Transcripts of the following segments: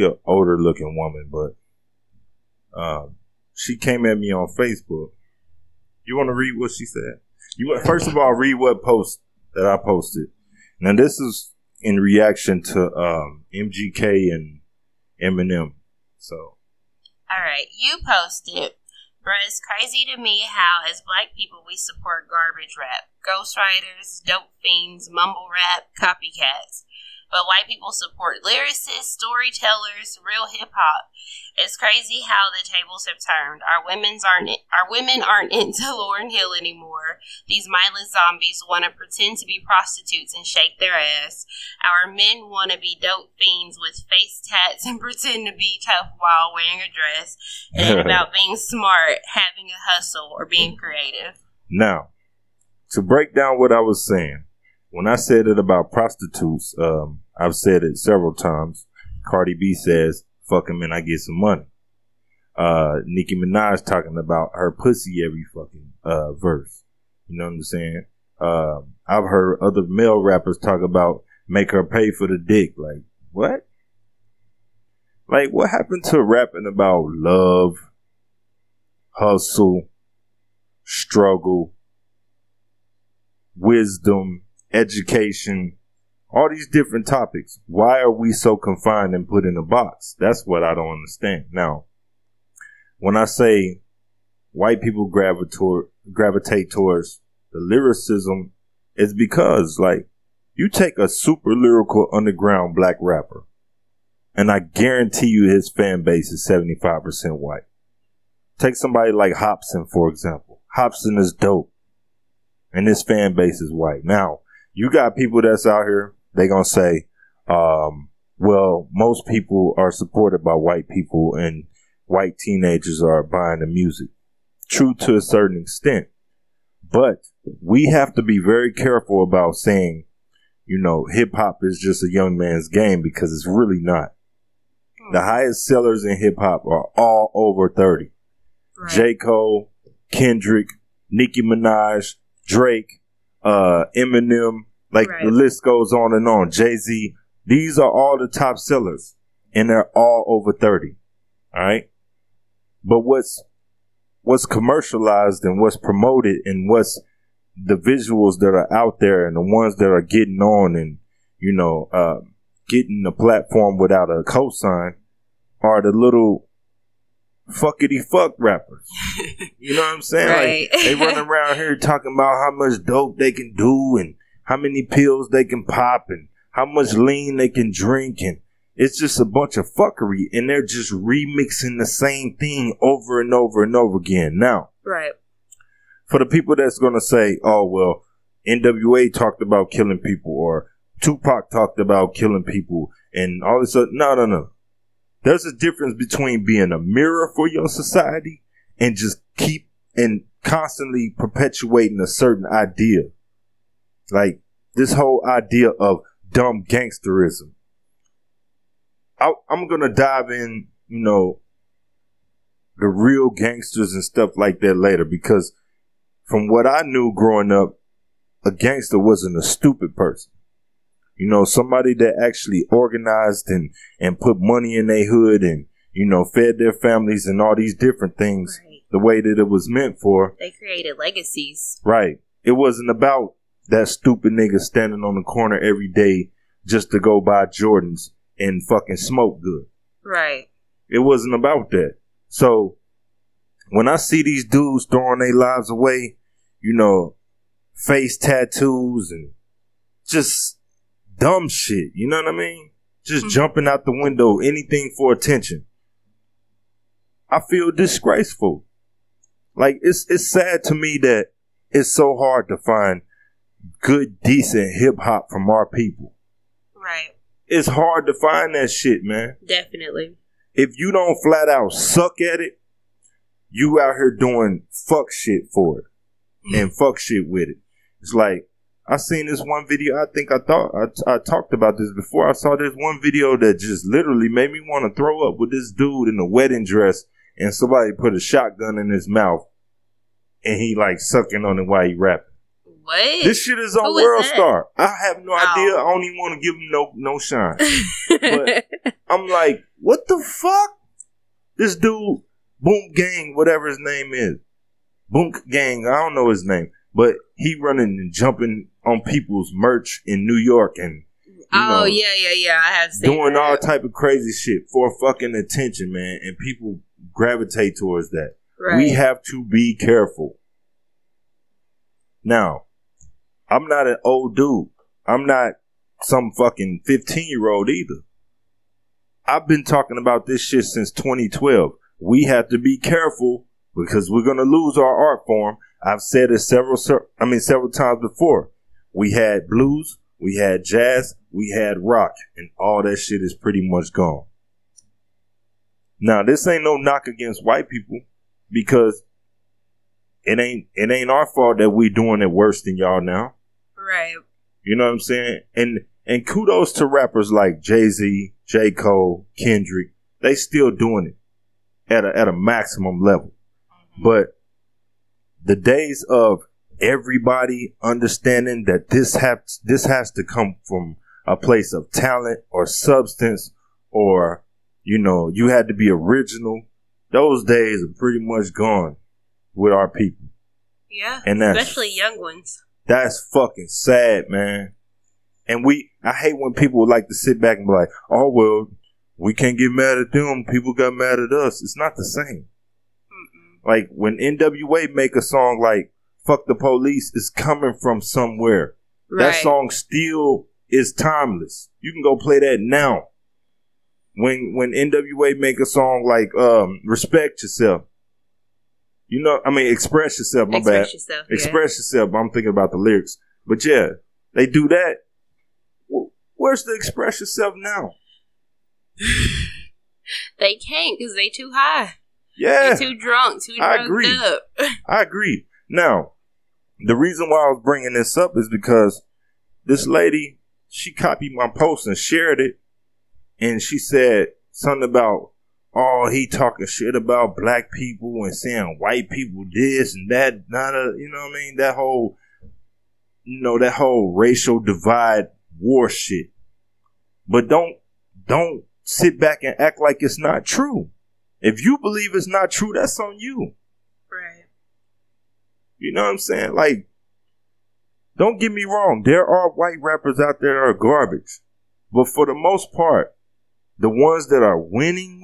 she an older looking woman, but she came at me on Facebook. You want to read what she said? You first of all, read what post that I posted. Now this is in reaction to MGK and Eminem. So, all right, you posted, "Bruh, it's crazy to me how as black people we support garbage rap, ghostwriters, dope fiends, mumble rap, copycats. But white people support lyricists, storytellers, real hip-hop. It's crazy how the tables have turned. Our women aren't into Lauryn Hill anymore. These mindless zombies want to pretend to be prostitutes and shake their ass. Our men want to be dope fiends with face tats and pretend to be tough while wearing a dress. It ain't about being smart, having a hustle, or being creative." Now, to break down what I was saying, when I said it about prostitutes, I've said it several times. Cardi B says, "Fuck him and I get some money." Nicki Minaj talking about her pussy every fucking verse. You know what I'm saying? I've heard other male rappers talk about make her pay for the dick. Like, what? Like, what happened to rapping about love, hustle, struggle, wisdom, education, all these different topics? Why are we so confined and put in a box? That's what I don't understand. Now, when I say white people gravitate towards the lyricism, it's because, like, you take a super lyrical underground black rapper, and I guarantee you his fan base is 75% white. Take somebody like Hopson, for example. Hopson is dope, and his fan base is white. Now, you got people that's out here, they gonna say, well, most people are supported by white people and white teenagers are buying the music. True to a certain extent. But we have to be very careful about saying, you know, hip hop is just a young man's game, because it's really not. The highest sellers in hip hop are all over 30. Right. J. Cole, Kendrick, Nicki Minaj, Drake, Eminem, like, right, the list goes on and on. Jay-Z, these are all the top sellers, and they're all over 30. All right. But what's commercialized and what's promoted and what's the visuals that are out there and the ones that are getting on and, you know, getting the platform without a cosign are the little fuckity fuck rappers. You know what I'm saying? Right. Like, they run around here talking about how much dope they can do and how many pills they can pop and how much lean they can drink, and it's just a bunch of fuckery, and they're just remixing the same thing over and over and over again. Now, right, for the people that's gonna say, oh well, NWA talked about killing people or Tupac talked about killing people and all this other, no. There's a difference between being a mirror for your society and just keep and constantly perpetuating a certain idea. Like this whole idea of dumb gangsterism. I'm going to dive in, you know, the real gangsters and stuff like that later, because from what I knew growing up, a gangster wasn't a stupid person. You know, somebody that actually organized and put money in their hood and, you know, fed their families and all these different things, right, the way that it was meant for. They created legacies. Right. It wasn't about that stupid nigga standing on the corner every day just to go buy Jordans and fucking smoke good. Right. It wasn't about that. So when I see these dudes throwing their lives away, you know, face tattoos and just dumb shit, you know what I mean? Just jumping out the window, anything for attention. I feel disgraceful. Like, it's sad to me that it's so hard to find good, decent hip hop from our people. Right. It's hard to find that shit, man. Definitely. If you don't flat out suck at it, you out here doing fuck shit for it and fuck shit with it. It's like, I seen this one video. I talked about this before. I saw this one video that just literally made me want to throw up, with this dude in a wedding dress and somebody put a shotgun in his mouth and he like sucking on it while he rapping. What? This shit is on Worldstar. I have no idea. I don't even want to give him no shine. But I'm like, what the fuck? This dude, Boonk Gang, whatever his name is. Boonk Gang, I don't know his name. But he running and jumping on people's merch in New York and I have seen doing that. All type of crazy shit for fucking attention, man. And people gravitate towards that. Right. We have to be careful. Now, I'm not an old dude. I'm not some fucking 15-year-old either. I've been talking about this shit since 2012. We have to be careful because we're going to lose our art form. I've said it several times before. We had blues, we had jazz, we had rock, and all that shit is pretty much gone. Now, this ain't no knock against white people because it ain't our fault that we doing it worse than y'all now. Right. You know what I'm saying? And kudos to rappers like Jay-Z, J. Cole, Kendrick. They still doing it at a maximum level. Mm-hmm. But the days of everybody understanding that this has to come from a place of talent or substance or, you know, you had to be original. Those days are pretty much gone with our people. Yeah, and especially young ones. That's fucking sad, man. And I hate when people like to sit back and be like, oh, well, we can't get mad at them. People got mad at us. It's not the same. Like, when NWA make a song like Fuck the Police, it's coming from somewhere. Right. That song still is timeless. You can go play that now. When NWA make a song like Respect Yourself, you know, I mean, Express Yourself, Express Yourself, yeah. Express Yourself, I'm thinking about the lyrics. But yeah, they do that. Where's the Express Yourself now? They can't because they too high. Yeah. They're too drunk. I agree. Up. I agree. Now, the reason why I was bringing this up is because this lady, she copied my post and shared it. And she said something about, oh, he talking shit about black people and saying white people this and that. You know what I mean? That whole racial divide war shit. But don't sit back and act like it's not true. If you believe it's not true, that's on you. Right. You know what I'm saying? Like, don't get me wrong. There are white rappers out there that are garbage. But for the most part, the ones that are winning,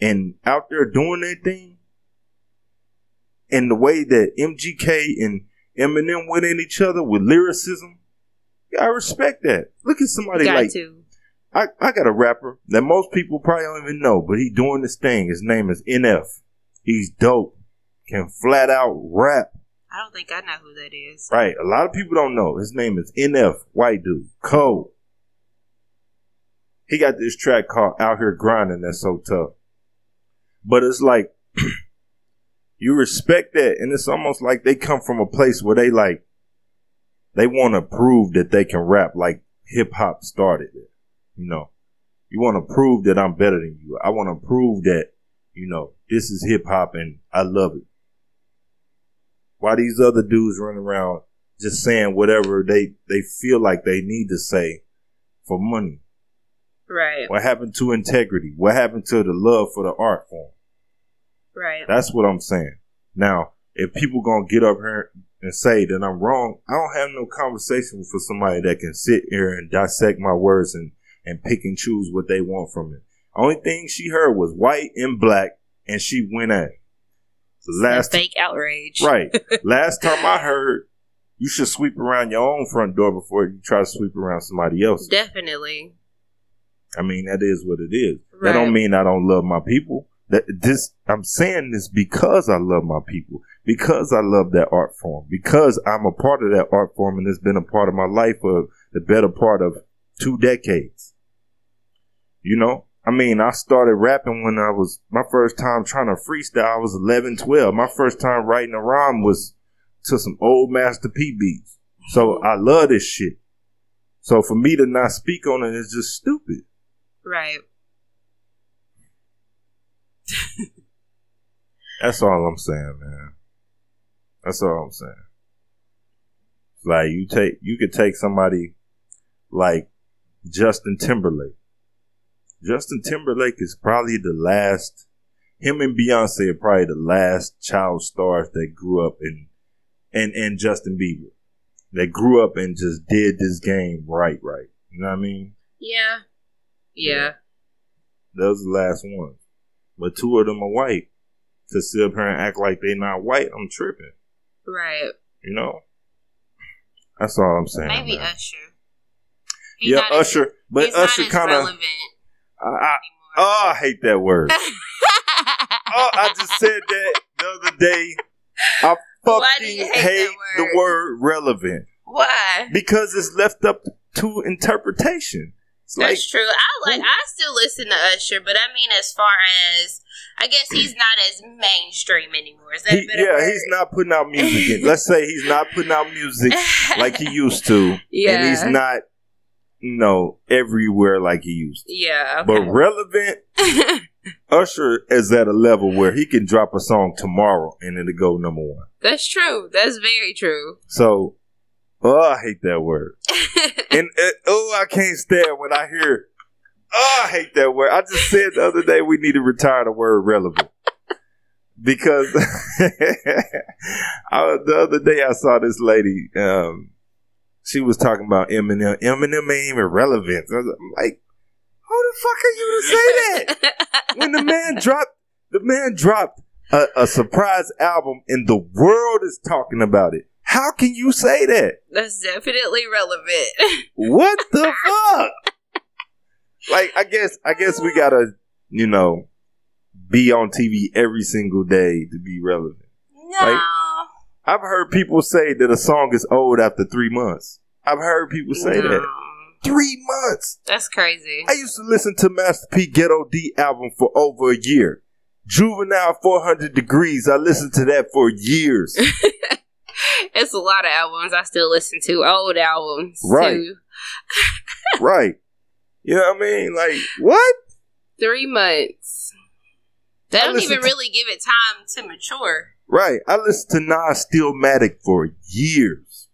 and out there doing their thing, and the way that MGK and Eminem went at each other with lyricism, I respect that. Look at somebody like... I got a rapper that most people probably don't even know, but he doing this thing. His name is NF. He's dope. Can flat out rap. I don't think I know who that is. Right. A lot of people don't know. His name is NF, white dude. Cole. He got this track called Out Here Grinding that's so tough. But it's like, you respect that, and it's almost like they come from a place where they like, they want to prove that they can rap like hip-hop started it. You know, you want to prove that I'm better than you. I want to prove that, you know, this is hip hop and I love it. Why these other dudes running around just saying whatever they feel like they need to say for money? Right. What happened to integrity? What happened to the love for the art form? Right. That's what I'm saying. Now, if people going to get up here and say that I'm wrong, I don't have no conversation for somebody that can sit here and dissect my words and pick and choose what they want from it. Only thing she heard was white and black, and she went at it. Fake outrage. Right. Last time I heard, you should sweep around your own front door before you try to sweep around somebody else's. Definitely. I mean, that is what it is. Right. That don't mean I don't love my people. I'm saying this because I love my people, because I love that art form, because I'm a part of that art form, and it's been a part of my life for the better part of 2 decades. You know, I mean, I started rapping when I was, my first time trying to freestyle, I was 11, 12. My first time writing a rhyme was to some old Master P beats. So I love this shit. So for me to not speak on it is just stupid. Right. That's all I'm saying, man. That's all I'm saying. Like you could take somebody like Justin Timberlake. Justin Timberlake is probably the last. Him and Beyonce are probably the last child stars that grew up in, and Justin Bieber, that grew up and just did this game right. You know what I mean? Yeah. Those are the last ones. But two of them are white. To sit up here and act like they not white, I'm tripping. Right. You know? That's all I'm saying. Maybe man. Usher. He's Usher. But he's Usher kind of relevant. I hate that word. I just said that the other day. I fucking hate the word relevant. Why? Because it's left up to interpretation. It's that's like, true. I still listen to Usher, but I mean, as far as I guess he's not as mainstream anymore. Is that a better word? He's not putting out music. Let's say he's not putting out music like he used to. Yeah. And he's not, everywhere like he used to. Yeah. Okay. But relevant, Usher is at a level where he can drop a song tomorrow and it'll go number one. That's true. That's very true. So, I hate that word. And, I can't stand when I hear, I hate that word. I just said the other day we need to retire the word relevant. Because the other day I saw this lady, she was talking about Eminem. Eminem ain't even relevant. I was like, who the fuck are you to say that? When the man dropped a surprise album and the world is talking about it. How can you say that? That's definitely relevant. What the fuck? Like, I guess we gotta, be on TV every single day to be relevant. No. Like, I've heard people say that a song is old after 3 months. I've heard people say that. 3 months. That's crazy. I used to listen to Master P Ghetto D album for over a year. Juvenile 400 Degrees. I listened to that for years. It's a lot of albums I still listen to. Old albums, right? Too. Right. You know what I mean? Like, what? 3 months. They don't even really give it time to mature. Right. I listened to Nas Stillmatic for years.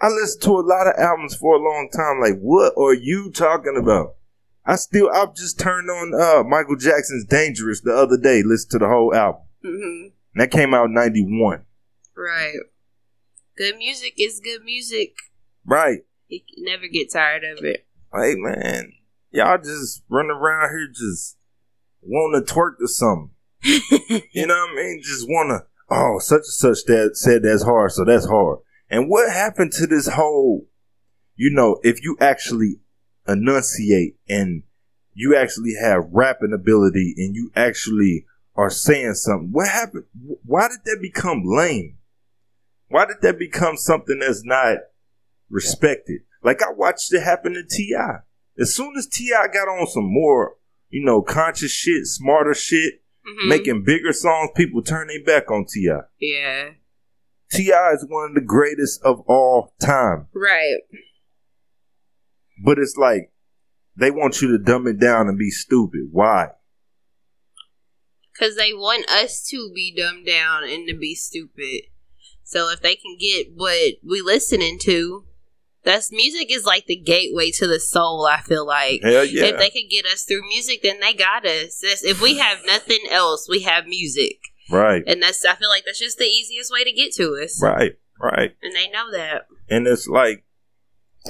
I listened to a lot of albums for a long time. Like, what are you talking about? I've just turned on Michael Jackson's Dangerous the other day. Listened to the whole album. Mm-hmm. And that came out in 91. Right. Good music is good music. Right. You can never get tired of it. Hey, man. Y'all just run around here just want to twerk or something. You know what I mean? Just want to, such and such that said that's hard, so that's hard. And what happened to this whole, if you actually enunciate and you actually have rapping ability and you actually are saying something. What happened? Why did that become lame? Why did that become something that's not respected? Like, I watched it happen to T.I. As soon as T.I. got on some more, conscious shit, smarter shit, making bigger songs, people turn their back on T.I. Yeah. T.I. is one of the greatest of all time. Right. But it's like, they want you to dumb it down and be stupid. Why? Because they want us to be dumbed down and to be stupid. So if they can get what we listening to, that's music is like the gateway to the soul, I feel like. Hell yeah. If they can get us through music, then they got us. If we have nothing else, we have music. Right. And I feel like that's just the easiest way to get to us. Right. And they know that. And it's like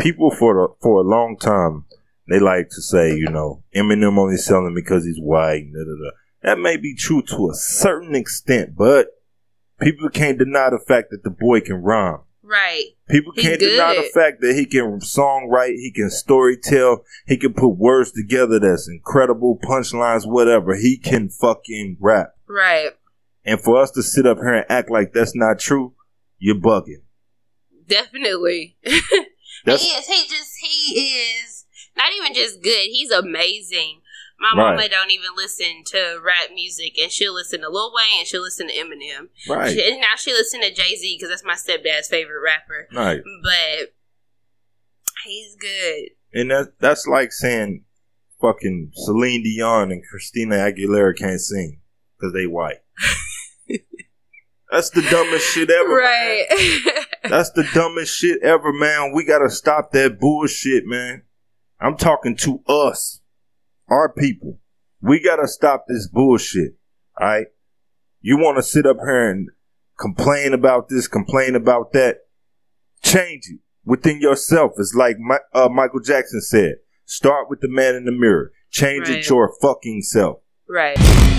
people for a long time, they like to say, Eminem only selling because he's white, da da da. That may be true to a certain extent, but people can't deny the fact that the boy can rhyme. Right. People can't deny the fact that he can songwrite, he can story tell, he can put words together that's incredible, punchlines, whatever. He can fucking rap. Right. And for us to sit up here and act like that's not true, you're bugging. Definitely. He is not even just good, he's amazing. My mama don't even listen to rap music, and she'll listen to Lil Wayne, and she'll listen to Eminem. Right. And now she listens to Jay-Z, because that's my stepdad's favorite rapper. Right. But he's good. And that's like saying fucking Celine Dion and Christina Aguilera can't sing, because they white. That's the dumbest shit ever. Right. That's the dumbest shit ever, man. We gotta stop that bullshit, man. I'm talking to us, our people. We gotta stop this bullshit. All right. You want to sit up here and complain about this, complain about that. Change it within yourself. It's like Michael Jackson said, start with the man in the mirror. Change it your fucking self. Right.